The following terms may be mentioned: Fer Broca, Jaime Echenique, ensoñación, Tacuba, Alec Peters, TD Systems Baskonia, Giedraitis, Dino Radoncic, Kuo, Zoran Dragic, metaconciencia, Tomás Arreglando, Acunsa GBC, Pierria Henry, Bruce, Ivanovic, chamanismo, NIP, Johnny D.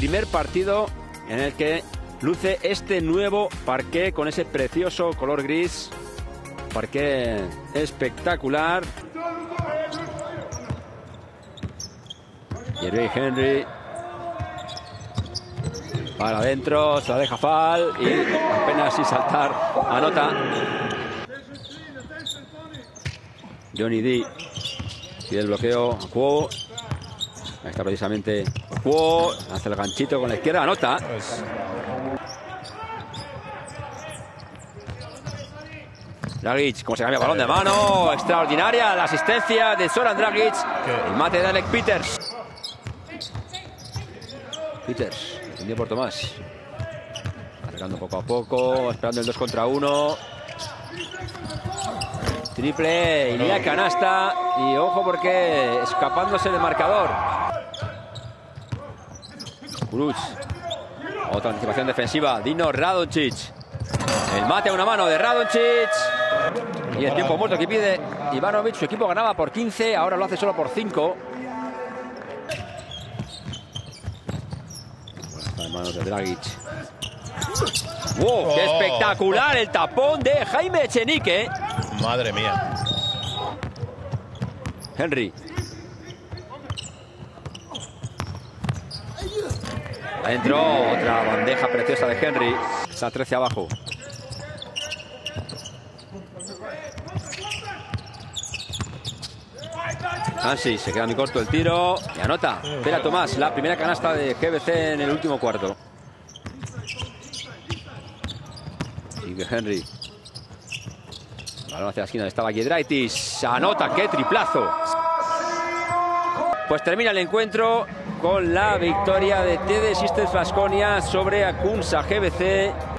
primer partido en el que luce este nuevo parqué con ese precioso color gris. Parqué espectacular. Pierria Henry. Para adentro, se la deja Fal y apenas sin saltar anota. Johnny D pide el bloqueo a Kuo. Ahí está precisamente Kuo. Hace el ganchito con la izquierda, anota. Dragic, como se cambia el balón de mano, extraordinaria la asistencia de Zoran Dragic, el mate de Alec Peters. Peters, defendido por Tomás. Arreglando poco a poco, esperando el 2 contra 1. Triple, y la canasta, y ojo porque escapándose del marcador. Bruce, otra anticipación defensiva, Dino Radoncic. El mate a una mano de Radoncic. Y el tiempo muerto que pide Ivanovic. Su equipo ganaba por 15, ahora lo hace solo por 5. Está en manos de Dragic. ¡Wow! ¡Qué espectacular el tapón de Jaime Echenique! ¡Madre mía! Henry. Adentro, otra bandeja preciosa de Henry. Está 13 abajo. Ansi, se queda muy corto el tiro y anota. Pela Tomás, la primera canasta de GBC en el último cuarto. Sigue Henry. Balón hacia la esquina, estaba Giedraitis. Anota, qué triplazo. Pues termina el encuentro con la victoria de TD Systems Baskonia sobre Acunsa GBC.